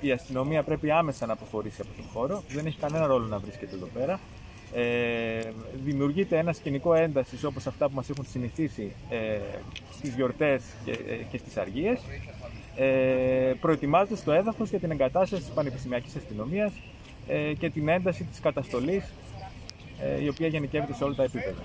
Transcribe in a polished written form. Η αστυνομία πρέπει άμεσα να αποχωρήσει από τον χώρο, δεν έχει κανένα ρόλο να βρίσκεται εδώ πέρα. Δημιουργείται ένα σκηνικό έντασης όπως αυτά που μας έχουν συνηθίσει στις γιορτές και στις αργίες. Προετοιμάζεται στο έδαφος για την εγκατάσταση της πανεπιστημιακής αστυνομίας και την ένταση της καταστολής, η οποία γενικεύεται σε όλα τα επίπεδα.